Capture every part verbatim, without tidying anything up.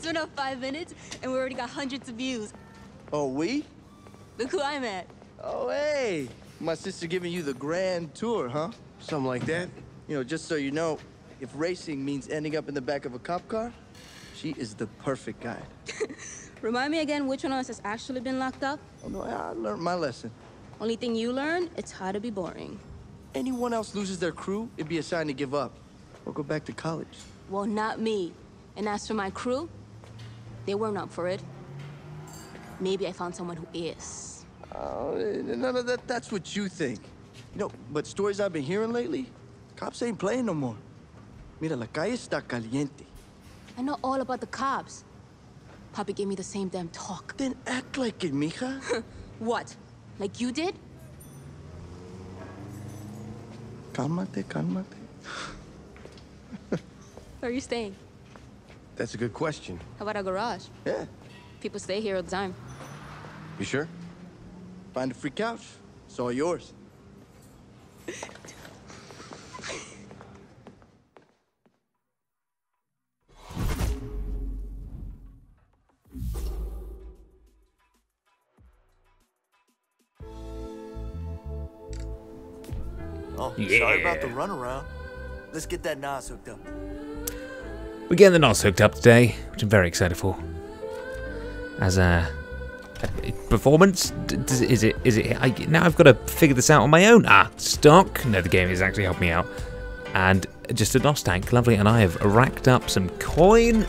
It's been up five minutes, and we already got hundreds of views. Oh, we? Look who I'm at. Oh, hey. My sister giving you the grand tour, huh? Something like that. You know, just so you know, if racing means ending up in the back of a cop car, she is the perfect guide. Remind me again which one of us has actually been locked up? Oh, no, I learned my lesson. Only thing you learned, it's how to be boring. Anyone else loses their crew, it'd be a sign to give up or go back to college. Well, not me. And as for my crew, they weren't up for it. Maybe I found someone who is. Oh, none of that, that's what you think. You know, but stories I've been hearing lately, cops ain't playing no more. Mira, la calle está caliente. I know all about the cops. Papi gave me the same damn talk. Then act like it, mija. What? Like you did? Calmate, calmate. Where are you staying? That's a good question. How about our garage? Yeah. People stay here all the time. You sure? Find a free couch. It's all yours. Oh, yeah. Sorry about the runaround. Let's get that N O S hooked up. We're getting the N O S hooked up today, which I'm very excited for. As a, a performance, Does, is it? Is it? I, now I've got to figure this out on my own. Ah, stock. No, the game has actually helped me out. And just a N O S tank, lovely. And I have racked up some coin.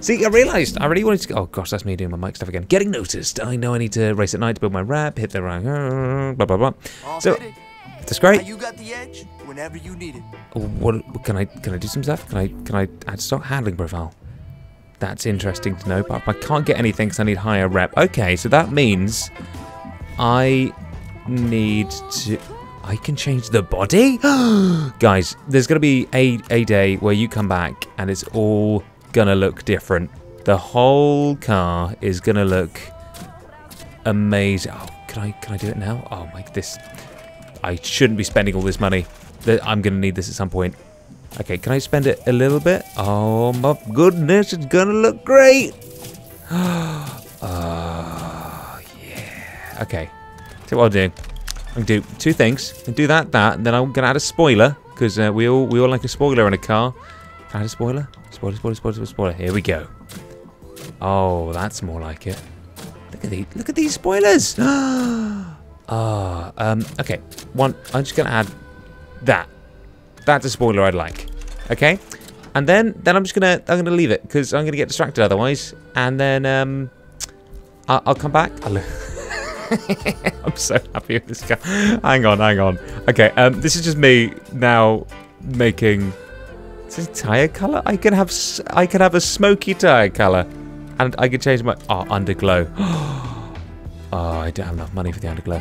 See, I realised I really wanted to. Oh gosh, that's me doing my mic stuff again. Getting noticed. I know I need to race at night to build my rap. Hit the right. Blah blah blah. All so. Fitted. That's great. Now you got the edge whenever you need it. What can I can I do some stuff? Can I can I add stock handling profile? That's interesting to know, but I can't get anything because I need higher rep. Okay, so that means I need to. I can change the body, guys. There's gonna be a a day where you come back and it's all gonna look different. The whole car is gonna look amazing. Oh, can I can I do it now? Oh my, this. I shouldn't be spending all this money. I'm going to need this at some point. Okay, can I spend it a little bit? Oh my goodness, it's going to look great. Oh, yeah. Okay, so what I'll do, I'm going to do two things. I'll do that, that, and then I'm going to add a spoiler, because uh, we all we all like a spoiler in a car. Can I add a spoiler? Spoiler, spoiler, spoiler, spoiler. Here we go. Oh, that's more like it. Look at, the, look at these spoilers. Ah, oh, um, okay. One, I'm just gonna add that. That's a spoiler I'd like. Okay, and then then I'm just gonna I'm gonna leave it because I'm gonna get distracted otherwise. And then um, I'll, I'll come back. I'll I'm so happy with this guy. Hang on, hang on. Okay, um, this is just me now making. Is this tire color? I can have I can have a smoky tire color, and I can change my oh underglow. Oh, I don't have enough money for the underglow.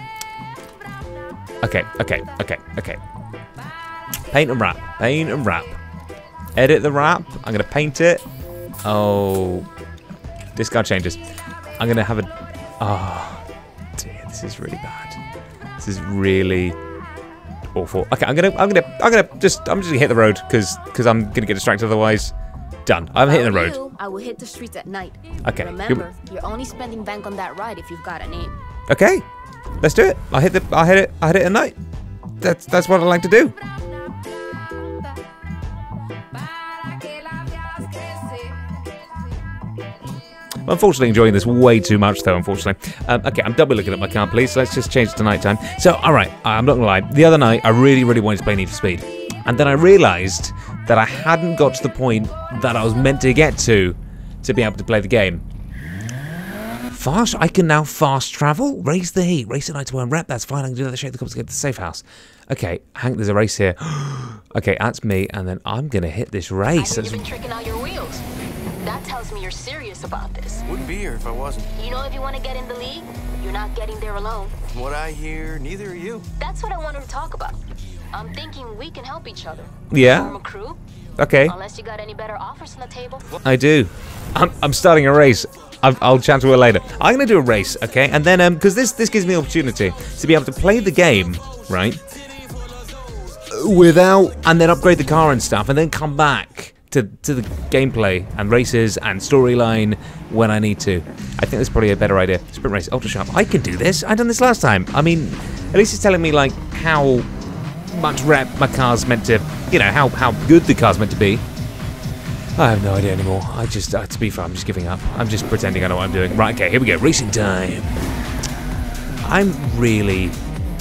Okay, okay, okay, okay. Paint and wrap, paint and wrap. Edit the wrap, I'm gonna paint it. Oh, this guy changes. I'm gonna have a, oh, dear, this is really bad. This is really awful. Okay, I'm gonna, I'm gonna, I'm gonna just, I'm just gonna hit the road because because I'm gonna get distracted otherwise. Done. I'm hitting the road. You, I will hit the streets at night. Okay. Remember, you're only spending bank on that ride if you've got a name. Okay. Let's do it. I hit the. I hit it. I hit it at night. That's that's what I like to do. I'm unfortunately enjoying this way too much though. Unfortunately. Um, okay. I'm double looking at my car, please. So let's just change it to nighttime. So, all right. I'm not gonna lie. The other night, I really, really wanted to play Need for Speed, and then I realised that I hadn't got to the point that I was meant to get to to be able to play the game. Fast, I can now fast travel, raise the heat, race at night to one rep, that's fine, I can do that, shake the cops to get to the safe house. Okay, Hank, there's a race here. Okay, that's me, and then I'm gonna hit this race. I think you've been tricking out your wheels. That tells me you're serious about this. Wouldn't be here if I wasn't. You know, if you want to get in the league, you're not getting there alone. From what I hear, neither are you. That's what I wanted to talk about. I'm thinking we can help each other. Yeah. Form a crew. Okay. Unless you got any better offers on the table. I do. I'm, I'm starting a race. I've, I'll chat to her later. I'm gonna do a race, okay? And then um, because this this gives me the opportunity to be able to play the game, right? Without and then upgrade the car and stuff, and then come back to, to the gameplay and races and storyline when I need to. I think that's probably a better idea. Sprint race, ultra sharp. I could do this. I done this last time. I mean, at least it's telling me like how much rep my car's meant to, you know, how how good the car's meant to be. I have no idea anymore. I just, uh, to be fair, I'm just giving up. I'm just pretending I know what I'm doing. Right, okay, here we go. Racing time. I'm really...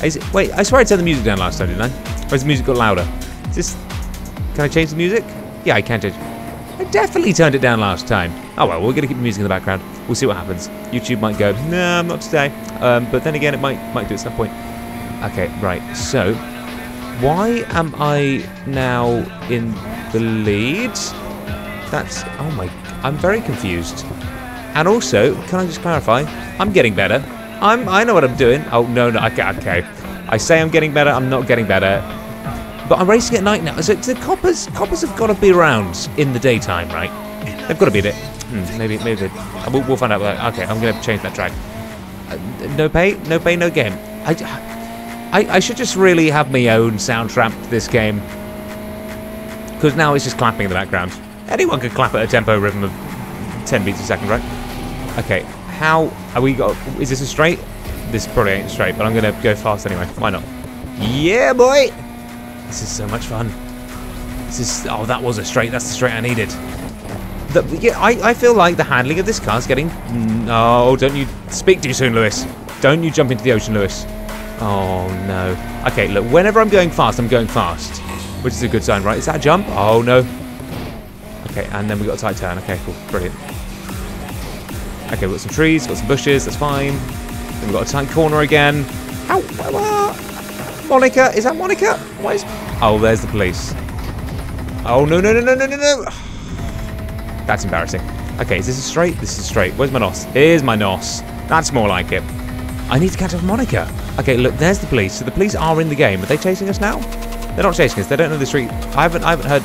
Is it, wait, I swear I turned the music down last time, didn't I? Or has the music got louder? Is this... Can I change the music? Yeah, I can change. I definitely turned it down last time. Oh, well, we're going to keep the music in the background. We'll see what happens. YouTube might go, no, not today. Um, but then again, it might, might do at some point. Okay, right, so... Why am I now in the lead? That's... Oh, my... I'm very confused. And also, can I just clarify? I'm getting better. I'm... I know what I'm doing. Oh, no, no. Okay, okay. I say I'm getting better. I'm not getting better. But I'm racing at night now. So the coppers... Coppers have got to be around in the daytime, right? They've got to be there. Hmm, maybe... Maybe they... We'll, we'll find out. Okay, I'm going to change that track. Uh, no pay? No pay, no game. I... I I, I should just really have my own soundtrack to this game. Because now it's just clapping in the background. Anyone could clap at a tempo rhythm of ten beats a second, right? Okay, how are we got... Is this a straight? This probably ain't straight, but I'm going to go fast anyway. Why not? Yeah, boy! This is so much fun. This is... Oh, that was a straight. That's the straight I needed. The, yeah, I, I feel like the handling of this car's getting... No, don't you speak too soon, Lewis. Don't you jump into the ocean, Lewis. Oh, no. Okay, look, whenever I'm going fast, I'm going fast. Which is a good sign, right? Is that a jump? Oh, no. Okay, and then we got a tight turn. Okay, cool. Brilliant. Okay, we've got some trees, we've got some bushes. That's fine. Then we've got a tight corner again. Ow! Uh, Monica? Is that Monica? Why is... Oh, there's the police. Oh, no, no, no, no, no, no, no. That's embarrassing. Okay, is this a straight? This is straight. Where's my N O S? Here's my N O S. That's more like it. I need to catch up with Monica. Okay, look, there's the police. So the police are in the game. Are they chasing us now? They're not chasing us. They don't know the street. I haven't, I haven't heard...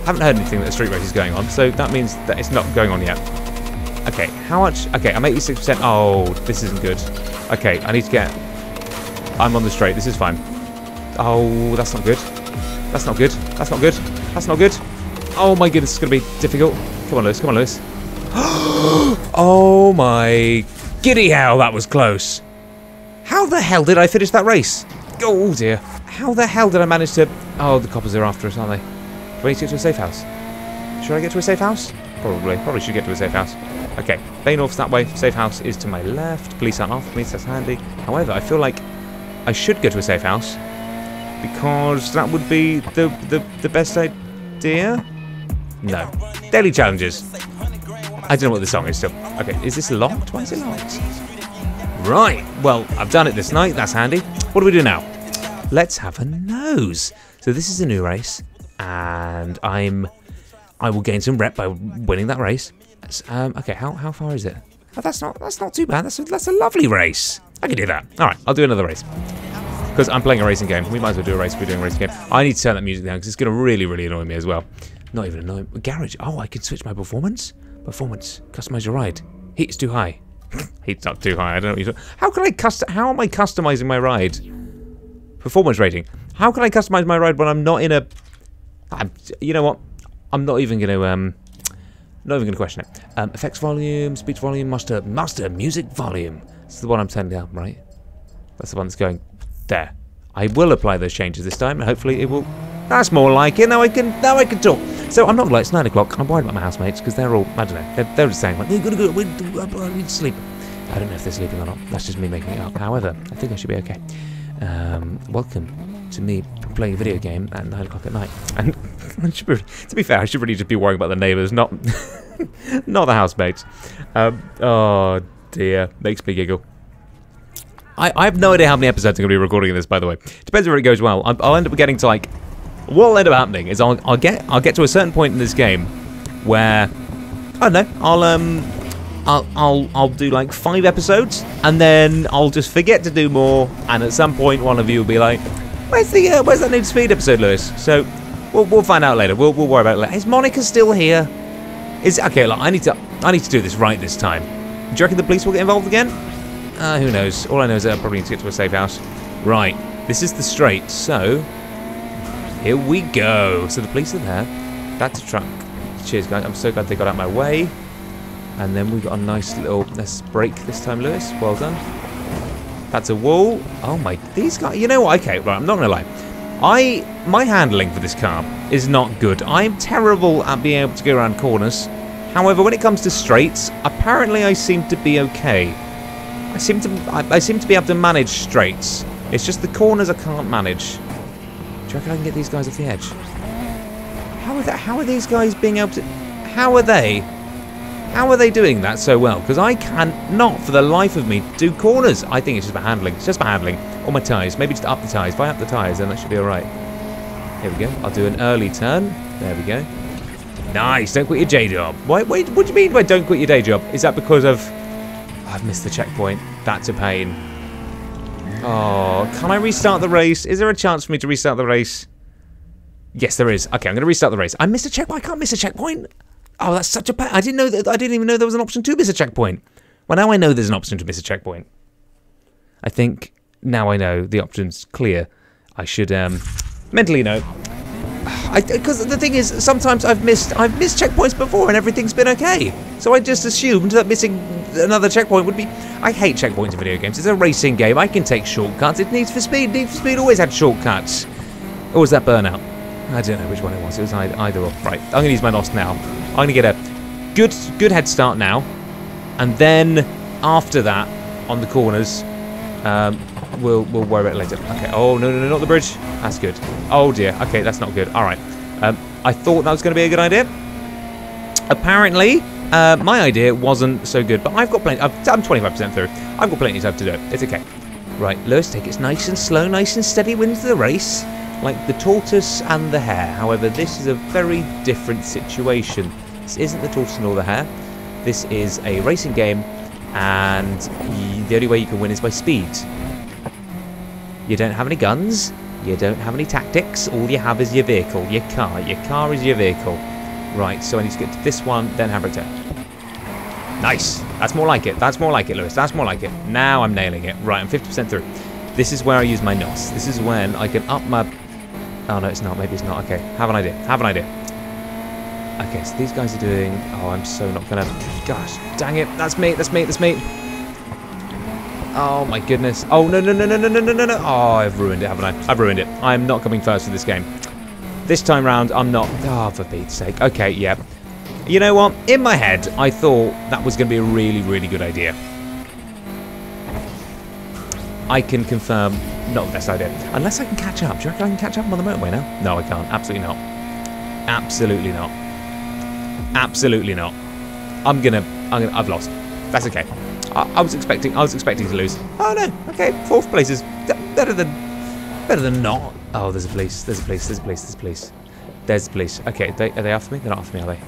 I haven't heard anything that the street race is going on, so that means that it's not going on yet. Okay, how much? Okay, I'm eighty-six percent. Oh, this isn't good. Okay, I need to get... I'm on the straight. This is fine. Oh, that's not good. That's not good. That's not good. That's not good. Oh, my goodness. It's going to be difficult. Come on, Lewis. Come on, Lewis. Oh, my... Giddy hell, that was close. How the hell did I finish that race? Oh, dear. How the hell did I manage to... Oh, the coppers are after us, aren't they? Do I need to get to a safe house? Should I get to a safe house? Probably. Probably should get to a safe house. Okay. Bay North's that way. Safe house is to my left. Police aren't after me, so that's handy. However, I feel like I should go to a safe house because that would be the, the, the best idea. No. Daily challenges. I don't know what the song is still. Okay. Is this locked? Why is it locked? Right. Well, I've done it this night. That's handy. What do we do now? Let's have a nose. So this is a new race. And I'm, I will gain some rep by winning that race. Um, okay, how how far is it? Oh, that's not that's not too bad. That's a, that's a lovely race. I can do that. All right, I'll do another race because I'm playing a racing game. We might as well do a race if we're doing a racing game. I need to turn that music down because it's going to really really annoy me as well. Not even annoy. Garage. Oh, I can switch my performance. Performance. Customize your ride. Heat's too high. Heat's not too high. I don't know what you're talking. How can I custom? How am I customizing my ride? Performance rating. How can I customize my ride when I'm not in a I'm, you know what? I'm not even going to um, not even going to question it. Um, effects volume, speech volume, master, master music volume. This is the one I'm turning down, right? That's the one that's going there. I will apply those changes this time, and hopefully it will. That's more like it. Now I can, now I can talk. So I'm not like it's nine o'clock. I'm worried about my housemates because they're all, I don't know, they're, they're just saying like, we've got to go, we need to sleep. I don't know if they're sleeping or not. That's just me making it up. However, I think I should be okay. Um, welcome to me playing a video game at nine o'clock at night. And be, to be fair, I should really just be worrying about the neighbours, not not the housemates. Um, oh dear, makes me giggle. I, I have no idea how many episodes I'm going to be recording of this, by the way. Depends where it goes well. I'm, I'll end up getting to like, what'll end up happening is I'll, I'll get I'll get to a certain point in this game where I don't know. I'll um I'll I'll I'll do like five episodes and then I'll just forget to do more. And at some point, one of you will be like, Where's the uh, where's that Need for Speed episode, Lewis? So we'll we'll find out later. We'll we'll worry about it later. Is Monica still here? Is okay. Look, I need to I need to do this right this time. Do you reckon the police will get involved again? Uh, who knows? All I know is that I probably need to get to a safe house. Right. This is the straight. So here we go. So the police are there. That's a truck. Cheers, guys. I'm so glad they got out of my way. And then we've got a nice little... Let's break this time, Lewis. Well done. That's a wall. Oh, my... These guys... You know what? Okay, right. I'm not going to lie. I... My handling for this car is not good. I'm terrible at being able to go around corners. However, when it comes to straights, apparently I seem to be okay. I seem to... I, I seem to be able to manage straights. It's just the corners I can't manage. Do you reckon I can get these guys off the edge? How are, that, how are these guys being able to... How are they... How are they doing that so well? Because I cannot, for the life of me, do corners. I think it's just about handling. It's just about handling. Or my tyres. Maybe just up the tyres. If I up the tyres, then that should be alright. Here we go. I'll do an early turn. There we go. Nice. Don't quit your day job. Wait, wait, what do you mean by don't quit your day job? Is that because of... Oh, I've missed the checkpoint. That's a pain. Oh, can I restart the race? Is there a chance for me to restart the race? Yes, there is. Okay, I'm going to restart the race. I missed a checkpoint. I can't miss a checkpoint. Oh, that's such a pain. I didn't know that. I didn't even know there was an option to miss a checkpoint. Well, now I know there's an option to miss a checkpoint. I think now I know the option's clear. I should um, mentally know. Because the thing is, sometimes I've missed I've missed checkpoints before and everything's been okay. So I just assumed that missing another checkpoint would be. I hate checkpoints in video games. It's a racing game. I can take shortcuts. It needs for speed. Need for Speed always had shortcuts. Or was that Burnout? I don't know which one it was. It was either, either or. Right. I'm going to use my loss now. I'm going to get a good good head start now. And then after that, on the corners, um, we'll, we'll worry about it later. Okay. Oh, no, no, no, not the bridge. That's good. Oh, dear. Okay, that's not good. All right. Um, I thought that was going to be a good idea. Apparently, uh, my idea wasn't so good. But I've got plenty. I've, I'm twenty-five percent through. I've got plenty of time to do it. It's okay. Right. Lewis, take it nice and slow, nice and steady. Wins the race. Like the tortoise and the hare. However, this is a very different situation. This isn't the tortoise nor the hare. This is a racing game, and the only way you can win is by speed. You don't have any guns. You don't have any tactics. All you have is your vehicle, your car. Your car is your vehicle. Right, so I need to get to this one, then have a return. Nice. That's more like it. That's more like it, Lewis. That's more like it. Now I'm nailing it. Right, I'm fifty percent through. This is where I use my N O S. This is when I can up my... Oh, no, it's not. Maybe it's not. Okay. Have an idea. Have an idea. Okay, so these guys are doing... Oh, I'm so not going to... Gosh, dang it. That's me. That's me. That's me. Oh, my goodness. Oh, no, no, no, no, no, no, no, no. Oh, I've ruined it, haven't I? I've ruined it. I'm not coming first for this game. This time round, I'm not... Oh, for Pete's sake. Okay, yeah. You know what? In my head, I thought that was going to be a really, really good idea. I can confirm... Not the best idea. Unless I can catch up. Do you reckon I can catch up on the motorway now? No, I can't. Absolutely not. Absolutely not. Absolutely not. I'm gonna. I'm gonna. I've lost. That's okay. I, I was expecting. I was expecting to lose. Oh no. Okay. Fourth place is better than. Better than not. Oh, there's a police. There's a police. There's a police. There's a police. There's a police. Okay. They, are they after me? They're not after me, are they?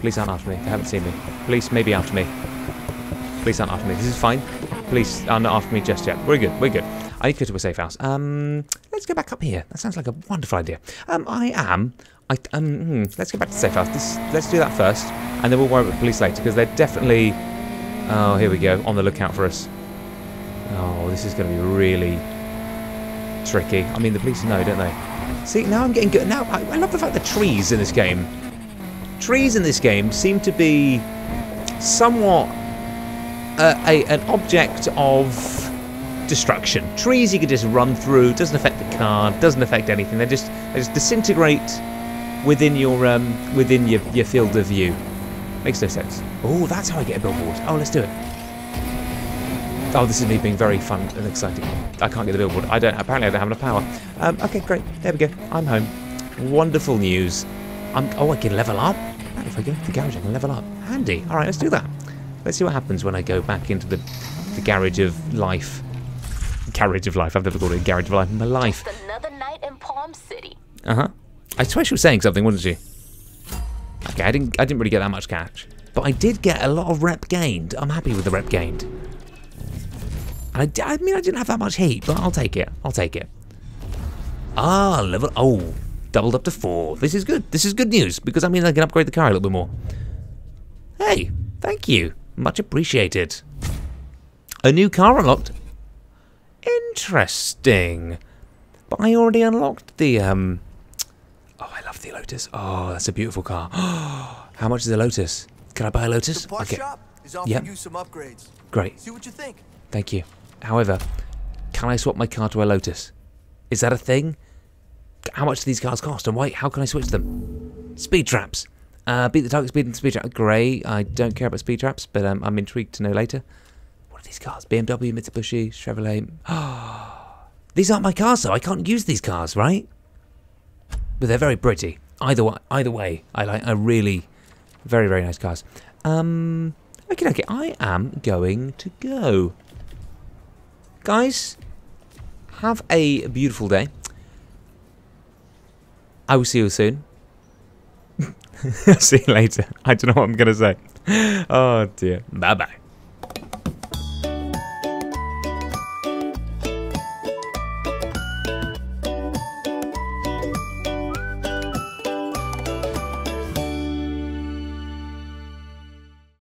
Police aren't after me. They haven't seen me. Police may be after me. Police aren't after me. This is fine. Police are not after me just yet. We're good. We're good. I need to go to a safe house. Um, let's go back up here. That sounds like a wonderful idea. Um, I am. I um. Hmm, let's go back to the safe house. This, let's do that first, and then we'll worry about the police later because they're definitely. Oh, here we go. On the lookout for us. Oh, this is going to be really tricky. I mean, the police know, don't they? See, now I'm getting good. Now I, I love the fact that trees in this game. Trees in this game seem to be somewhat uh, a an object of. Destruction. Trees you can just run through, doesn't affect the car, doesn't affect anything. They just they just disintegrate within your um within your, your field of view. Makes no sense. Oh, that's how I get a billboard. Oh, let's do it. Oh, this is me being very fun and exciting. I can't get the billboard. I don't apparently I don't have enough power. Um okay, great. There we go. I'm home. Wonderful news. I'm oh I can level up. And if I go to the garage I can level up. Handy. Alright, let's do that. Let's see what happens when I go back into the the garage of life. Carriage of life. I've never called it a garage of life in my life. Just another night in Palm City. Uh huh. I swear she was saying something, wasn't she? Okay, I didn't. I didn't really get that much catch, but I did get a lot of rep gained. I'm happy with the rep gained. I, I mean, I didn't have that much heat, but I'll take it. I'll take it. Ah, level. Oh, doubled up to four. This is good. This is good news because I mean I can upgrade the car a little bit more. Hey, thank you. Much appreciated. A new car unlocked. Interesting, but I already unlocked the um. Oh, I love the Lotus. Oh, that's a beautiful car. How much is a Lotus? Can I buy a Lotus? The okay. Shop is offering yep. you some upgrades. Great. See what you think. Thank you. However, can I swap my car to a Lotus? Is that a thing? How much do these cars cost, and why? How can I switch them? Speed traps. Uh, beat the target speed and speed trap. Great. I don't care about speed traps, but um, I'm intrigued to know later. What are these cars? B M W, Mitsubishi, Chevrolet. Oh. These aren't my cars, though. I can't use these cars, right? But they're very pretty. Either way, either way, I like. I really, very, very nice cars. Um, okay, okay. I am going to go. Guys, have a beautiful day. I will see you soon. See you later. I don't know what I'm gonna say. Oh dear. Bye bye.